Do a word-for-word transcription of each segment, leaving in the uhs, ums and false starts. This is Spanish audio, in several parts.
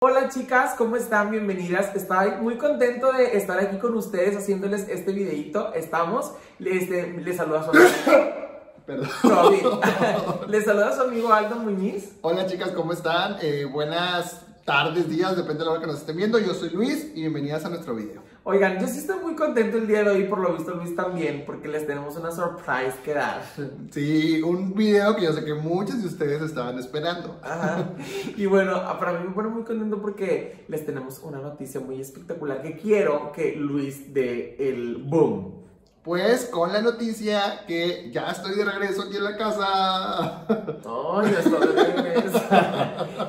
Hola chicas, ¿cómo están? Bienvenidas. Estoy muy contento de estar aquí con ustedes haciéndoles este videito. Estamos, este, les saluda su amigo. Perdón. No, les saluda su amigo Aldo Muñiz. Hola chicas, ¿cómo están? Eh, buenas tardes, días, depende de la hora que nos estén viendo. Yo soy Luis y bienvenidas a nuestro video. Oigan, yo sí estoy muy contento el día de hoy, por lo visto Luis también, porque les tenemos una surprise que dar. Sí, un video que yo sé que muchos de ustedes estaban esperando. Ajá. Y bueno, para mí me pone muy contento porque les tenemos una noticia muy espectacular que quiero que Luis dé el boom. Pues con la noticia que ya estoy de regreso aquí en la casa. No, ya estoy de regreso.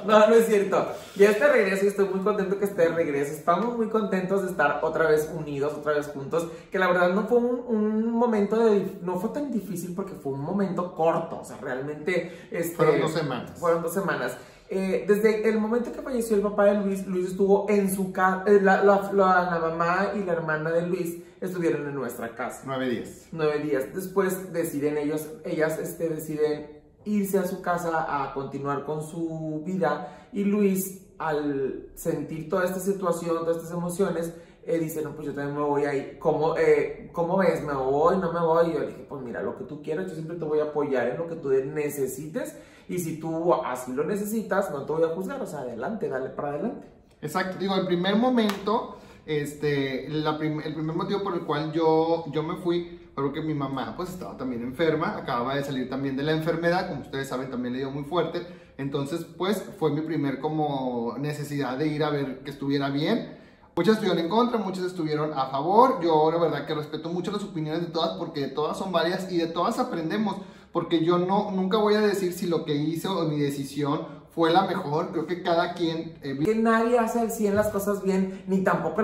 No, no es cierto. Ya estoy de regreso y estoy muy contento que esté de regreso. Estamos muy contentos de estar otra vez unidos, otra vez juntos. Que la verdad no fue un, un momento, de, no fue tan difícil porque fue un momento corto. O sea, realmente... Este, fueron dos semanas. Fueron dos semanas. Eh, desde el momento que falleció el papá de Luis, Luis estuvo en su casa, eh, la, la, la, la mamá y la hermana de Luis estuvieron en nuestra casa. Nueve días. Nueve días. Después deciden ellos, ellas este, deciden irse a su casa a continuar con su vida y Luis, al sentir toda esta situación, todas estas emociones, eh, dice, no, pues yo también me voy ahí. ¿Cómo, eh, ¿Cómo ves? ¿Me voy? ¿No me voy? Y yo le dije, pues mira, lo que tú quieras, yo siempre te voy a apoyar en lo que tú necesites. Y si tú así lo necesitas, no te voy a juzgar, o sea, adelante, dale para adelante. Exacto, digo, el primer momento, este, la prim el primer motivo por el cual yo, yo me fui, creo que mi mamá pues estaba también enferma, acababa de salir también de la enfermedad, como ustedes saben también le dio muy fuerte, entonces pues fue mi primer como necesidad de ir a ver que estuviera bien. Muchas estuvieron en contra, muchas estuvieron a favor, yo la verdad que respeto mucho las opiniones de todas porque de todas son varias y de todas aprendemos. Porque yo no, nunca voy a decir si lo que hice o mi decisión fue la mejor. Creo que cada quien... Eh... Que nadie hace al cien las cosas bien, ni tampoco...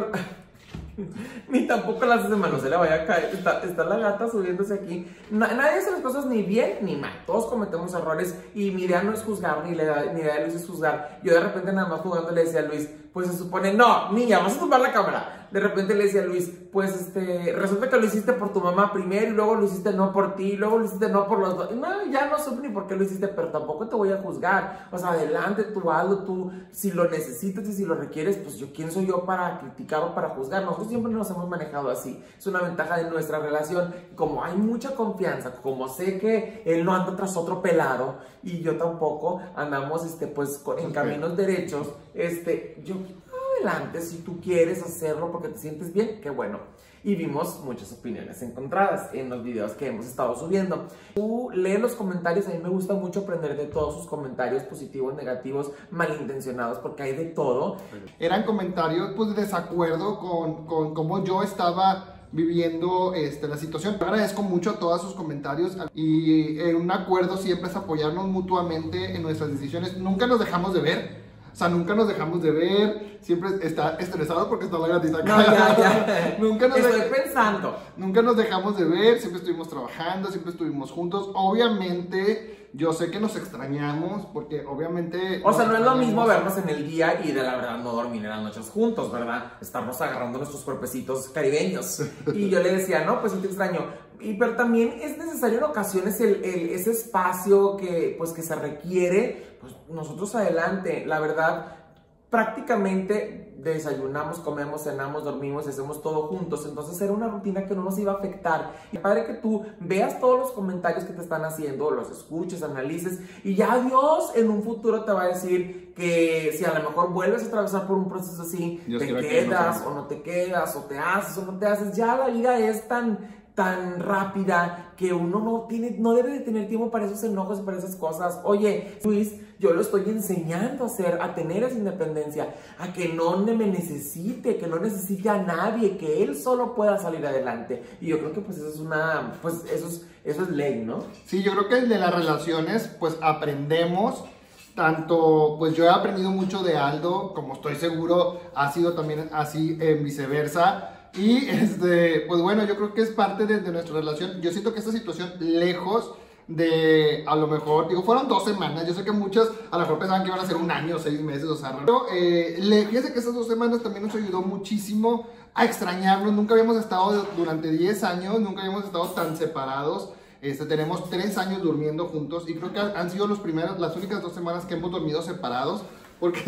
ni tampoco las hace mal, no se le vaya a caer. Está, está la gata subiéndose aquí. Na, nadie hace las cosas ni bien ni mal. Todos cometemos errores y mi idea no es juzgar, ni la, ni idea de Luis es juzgar. Yo de repente nada más jugando le decía a Luis, pues se supone, no, niña, vas a tumbar la cámara. De repente le decía a Luis, pues este, resulta que lo hiciste por tu mamá primero y luego lo hiciste no por ti, y luego lo hiciste no por los dos. No, ya no supe ni por qué lo hiciste, pero tampoco te voy a juzgar. O sea, adelante, tú hazlo, tú, si lo necesitas y si lo requieres, pues yo, ¿quién soy yo para criticar o para juzgar? Nosotros siempre nos hemos manejado así. Es una ventaja de nuestra relación. Como hay mucha confianza, como sé que él no anda tras otro pelado y yo tampoco, andamos este, pues en caminos derechos, este, yo... adelante, si tú quieres hacerlo porque te sientes bien, qué bueno. Y vimos muchas opiniones encontradas en los videos que hemos estado subiendo. Tú lee los comentarios, a mí me gusta mucho aprender de todos sus comentarios, positivos, negativos, malintencionados, porque hay de todo. Eran comentarios pues de desacuerdo con, con cómo yo estaba viviendo este, la situación. Agradezco mucho a todos sus comentarios y en un acuerdo siempre es apoyarnos mutuamente en nuestras decisiones. Nunca nos dejamos de ver. O sea, nunca nos dejamos de ver, siempre está estresado porque está la gatita acá. No, ya, ya. Nunca nos Estoy pensando. Nunca nos dejamos de ver, siempre estuvimos trabajando, siempre estuvimos juntos. Obviamente, yo sé que nos extrañamos porque obviamente... O sea, no es lo mismo vernos en el día y de la verdad no dormir en las noches juntos, ¿verdad? Estamos agarrando nuestros cuerpecitos caribeños. Y yo le decía, no, pues sí te extraño. Y, pero también es necesario en ocasiones el, el, ese espacio que, pues, que se requiere, pues nosotros adelante, la verdad, prácticamente... desayunamos, comemos, cenamos, dormimos, hacemos todo juntos, entonces era una rutina que no nos iba a afectar. Y padre que tú veas todos los comentarios que te están haciendo, los escuches, analices, y ya Dios en un futuro te va a decir que si a lo mejor vuelves a atravesar por un proceso así, Dios te quedas que no o no te quedas, o te haces o no te haces, ya la vida es tan... tan rápida que uno no tiene, no debe de tener tiempo para esos enojos, para esas cosas. Oye, Luis, yo lo estoy enseñando a hacer, a tener esa independencia, a que no me necesite, que no necesite a nadie, que él solo pueda salir adelante. Y yo creo que pues eso es una, pues eso es, eso es ley, ¿no? Sí, yo creo que de las relaciones pues aprendemos. Tanto, pues yo he aprendido mucho de Aldo, como estoy seguro ha sido también así eh, viceversa. Y, este, pues bueno, yo creo que es parte de, de nuestra relación. Yo siento que esta situación, lejos de, a lo mejor, digo, fueron dos semanas. Yo sé que muchas, a lo mejor pensaban que iban a ser un año, seis meses, o sea. Pero, eh, fíjense que esas dos semanas también nos ayudó muchísimo a extrañarnos. Nunca habíamos estado durante diez años, nunca habíamos estado tan separados. Este, tenemos tres años durmiendo juntos y creo que han sido los primeros, las únicas dos semanas que hemos dormido separados. porque,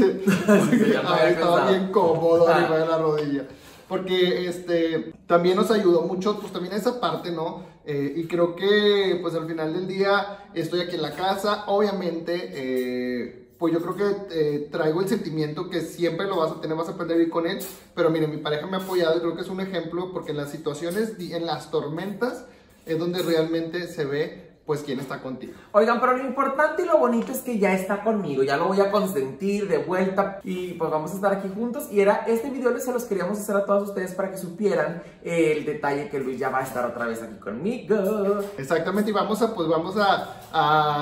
porque ahí estaba bien cómodo arriba de la rodilla. Porque este, también nos ayudó mucho, pues también esa parte, ¿no? Eh, y creo que, pues al final del día, estoy aquí en la casa, obviamente, eh, pues yo creo que eh, traigo el sentimiento que siempre lo vas a tener, vas a aprender a vivir con él, pero mire, mi pareja me ha apoyado y creo que es un ejemplo, porque en las situaciones, en las tormentas, es donde realmente se ve, pues, quién está contigo. Oigan, pero lo importante y lo bonito es que ya está conmigo, ya lo voy a consentir de vuelta y pues vamos a estar aquí juntos. Y era este video, les se los queríamos hacer a todos ustedes para que supieran el detalle que Luis ya va a estar otra vez aquí conmigo. Exactamente, y vamos a, pues vamos a,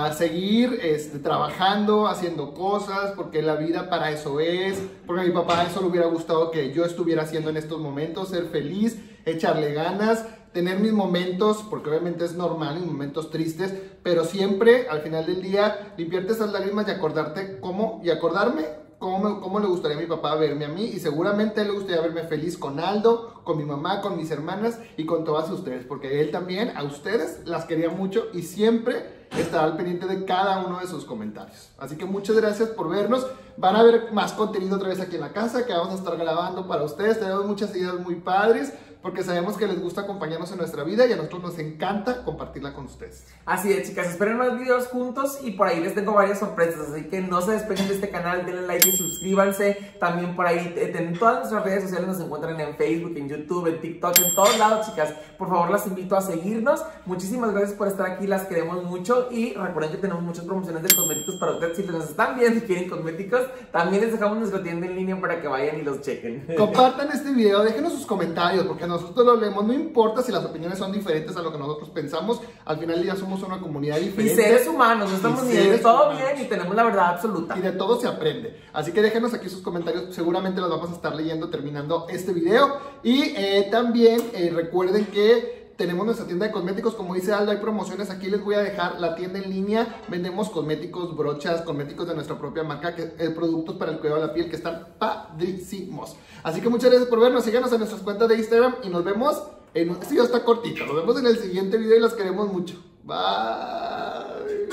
a seguir este, trabajando, haciendo cosas, porque la vida para eso es, porque a mi papá eso le hubiera gustado que yo estuviera haciendo en estos momentos, ser feliz, echarle ganas, tener mis momentos, porque obviamente es normal, mis momentos tristes, pero siempre, al final del día, limpiarte esas lágrimas y acordarte cómo, y acordarme cómo, me, cómo le gustaría a mi papá verme a mí, y seguramente a él le gustaría verme feliz con Aldo, con mi mamá, con mis hermanas y con todas ustedes, porque él también, a ustedes, las quería mucho y siempre estará al pendiente de cada uno de sus comentarios. Así que muchas gracias por vernos. Van a ver más contenido otra vez aquí en la casa, que vamos a estar grabando para ustedes. Tenemos muchas ideas muy padres, porque sabemos que les gusta acompañarnos en nuestra vida y a nosotros nos encanta compartirla con ustedes. Así es, chicas, esperen más videos juntos y por ahí les tengo varias sorpresas, así que no se despeguen de este canal, denle like y suscríbanse. También por ahí, en todas nuestras redes sociales nos encuentran en Facebook, en YouTube, en TikTok, en todos lados, chicas. Por favor, las invito a seguirnos. Muchísimas gracias por estar aquí, las queremos mucho y recuerden que tenemos muchas promociones de cosméticos para ustedes. Si nos están viendo y quieren cosméticos, también les dejamos nuestra tienda en línea para que vayan y los chequen. Compartan este video, déjenos sus comentarios, porque nosotros lo leemos, no importa si las opiniones son diferentes a lo que nosotros pensamos, al final ya somos una comunidad diferente. Y seres humanos, no estamos ni de todo bien y tenemos la verdad absoluta. Y de todo se aprende. Así que déjenos aquí sus comentarios, seguramente los vamos a estar leyendo terminando este video. Y eh, también eh, recuerden que tenemos nuestra tienda de cosméticos, como dice Aldo, hay promociones, aquí les voy a dejar la tienda en línea, vendemos cosméticos, brochas, cosméticos de nuestra propia marca, que, eh, productos para el cuidado de la piel que están padrísimos. Así que muchas gracias por vernos, síganos en nuestras cuentas de Instagram y nos vemos, en, este video está cortito, nos vemos en el siguiente video y los queremos mucho. Bye.